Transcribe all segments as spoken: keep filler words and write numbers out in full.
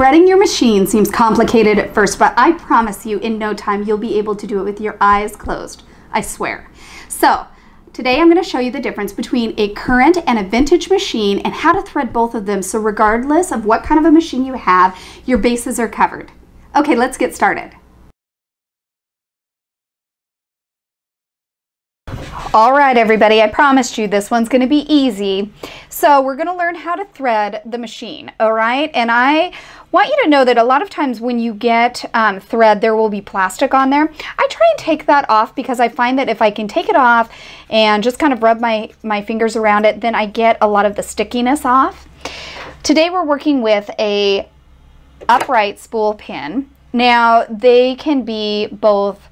Threading your machine seems complicated at first, but I promise you in no time you'll be able to do it with your eyes closed. I swear. So today I'm going to show you the difference between a current and a vintage machine and how to thread both of them, so regardless of what kind of a machine you have, your bases are covered. Okay, let's get started. All right, everybody, I promised you this one's going to be easy. So we're going to learn how to thread the machine, all right? And I want you to know that a lot of times when you get um, thread, there will be plastic on there. I try and take that off because I find that if I can take it off and just kind of rub my, my fingers around it, then I get a lot of the stickiness off. Today we're working with a upright spool pin. Now, they can be both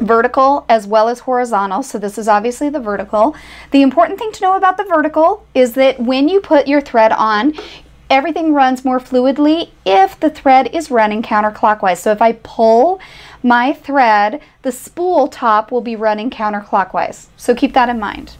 vertical as well as horizontal, so this is obviously the vertical. The important thing to know about the vertical is that when you put your thread on, everything runs more fluidly if the thread is running counterclockwise. So if I pull my thread, the spool top will be running counterclockwise, so keep that in mind.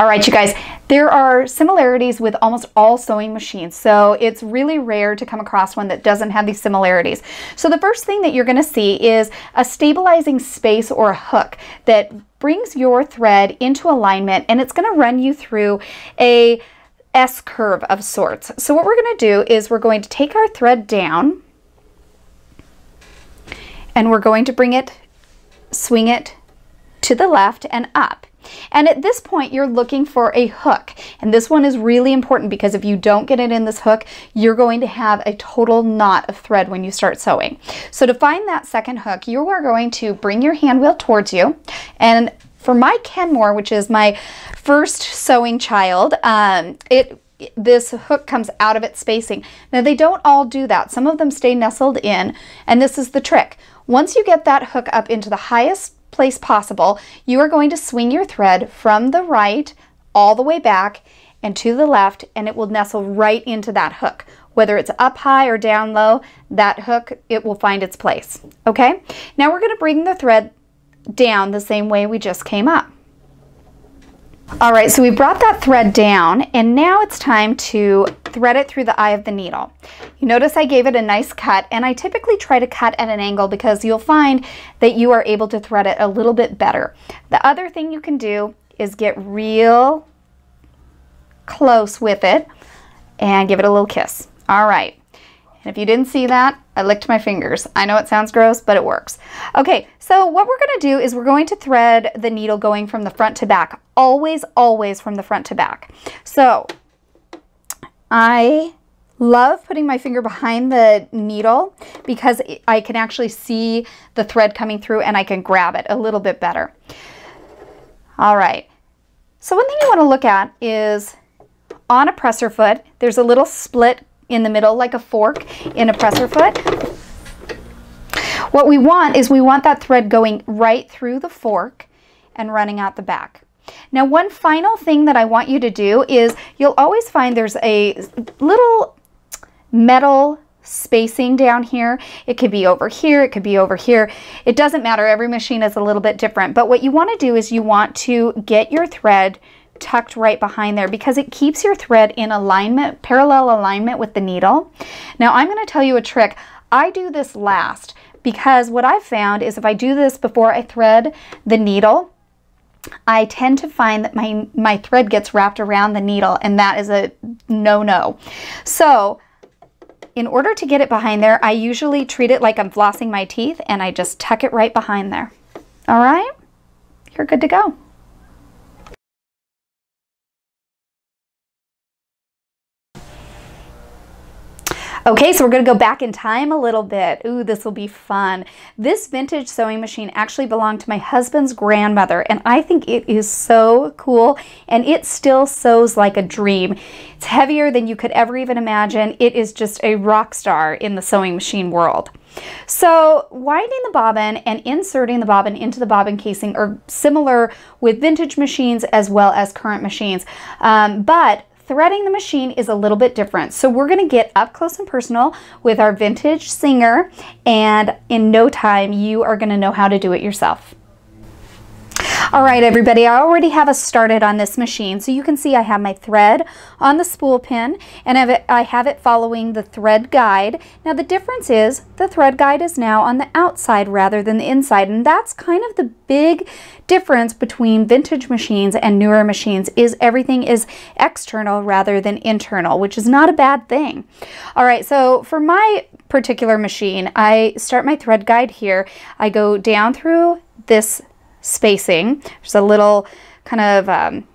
All right, you guys, there are similarities with almost all sewing machines, so it's really rare to come across one that doesn't have these similarities. So the first thing that you're going to see is a stabilizing space or a hook that brings your thread into alignment, and it's going to run you through a S-curve of sorts. So what we're going to do is we're going to take our thread down and we're going to bring it, swing it to the left and up. And at this point, you're looking for a hook. And this one is really important because if you don't get it in this hook, you're going to have a total knot of thread when you start sewing. So to find that second hook, you are going to bring your hand wheel towards you. And for my Kenmore, which is my first sewing child, um, it this hook comes out of its spacing. Now, they don't all do that. Some of them stay nestled in, and this is the trick. Once you get that hook up into the highest place possible, you are going to swing your thread from the right all the way back and to the left, and it will nestle right into that hook. Whether it's up high or down low, that hook, it will find its place. Okay, now we're going to bring the thread down the same way we just came up. All right, so we brought that thread down, and now it's time to thread it through the eye of the needle. You notice I gave it a nice cut, and I typically try to cut at an angle because you'll find that you are able to thread it a little bit better. The other thing you can do is get real close with it and give it a little kiss. All right, and if you didn't see that, I licked my fingers. I know it sounds gross, but it works. Okay, so what we're going to do is we're going to thread the needle going from the front to back. Always, always from the front to back. So I love putting my finger behind the needle because I can actually see the thread coming through and I can grab it a little bit better. All right, so one thing you want to look at is on a presser foot, there's a little split in the middle like a fork in a presser foot. What we want is we want that thread going right through the fork and running out the back. Now, one final thing that I want you to do is you'll always find there's a little metal spacing down here. It could be over here, it could be over here. It doesn't matter, every machine is a little bit different. But what you want to do is you want to get your thread tucked right behind there because it keeps your thread in alignment, parallel alignment with the needle. Now, I'm going to tell you a trick. I do this last because what I've found is if I do this before I thread the needle, I tend to find that my, my thread gets wrapped around the needle, and that is a no-no. So in order to get it behind there, I usually treat it like I'm flossing my teeth, and I just tuck it right behind there. All right, you're good to go. Okay, so we're going to go back in time a little bit. Ooh, this will be fun. This vintage sewing machine actually belonged to my husband's grandmother, and I think it is so cool, and it still sews like a dream. It's heavier than you could ever even imagine. It is just a rock star in the sewing machine world. So winding the bobbin and inserting the bobbin into the bobbin casing are similar with vintage machines as well as current machines, um, but threading the machine is a little bit different. So we're gonna get up close and personal with our vintage Singer, and in no time you are gonna know how to do it yourself. All right, everybody, I already have us started on this machine. So you can see I have my thread on the spool pin, and I have it, I have it following the thread guide. Now the difference is the thread guide is now on the outside rather than the inside, and that's kind of the big difference between vintage machines and newer machines, is everything is external rather than internal, which is not a bad thing. All right, so for my particular machine, I start my thread guide here. I go down through this spacing. There's a little kind of um,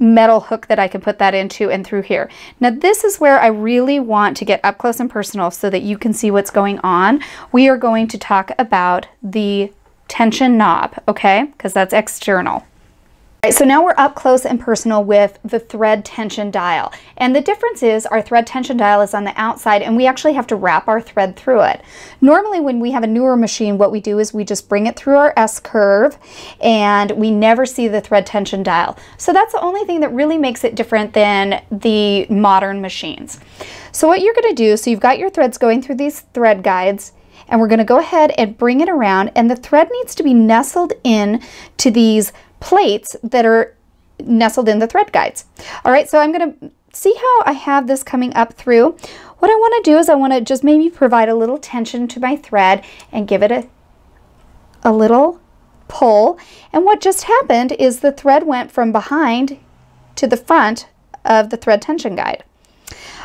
metal hook that I can put that into, and through here. Now this is where I really want to get up close and personal so that you can see what's going on. We are going to talk about the tension knob, okay, because that's external. All right, so now we're up close and personal with the thread tension dial. And the difference is our thread tension dial is on the outside, and we actually have to wrap our thread through it. Normally when we have a newer machine, what we do is we just bring it through our S-curve and we never see the thread tension dial. So that's the only thing that really makes it different than the modern machines. So what you're gonna do, so you've got your threads going through these thread guides, and we're gonna go ahead and bring it around, and the thread needs to be nestled in to these plates that are nestled in the thread guides. All right, so I'm going to see how I have this coming up through. What I want to do is I want to just maybe provide a little tension to my thread and give it a, a little pull. And what just happened is the thread went from behind to the front of the thread tension guide.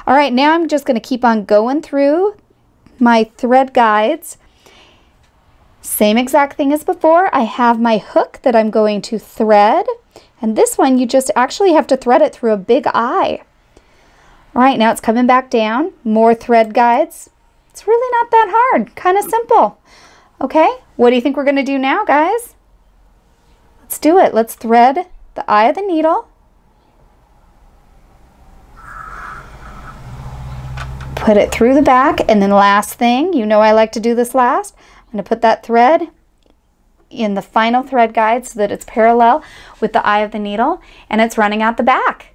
All right, now I'm just going to keep on going through my thread guides. Same exact thing as before. I have my hook that I'm going to thread, and this one you just actually have to thread it through a big eye. All right, now it's coming back down. More thread guides. It's really not that hard, kind of simple. Okay, what do you think we're going to do now, guys? Let's do it. Let's thread the eye of the needle. Put it through the back, and then last thing, you know I like to do this last. I'm going to put that thread in the final thread guide so that it's parallel with the eye of the needle, and it's running out the back.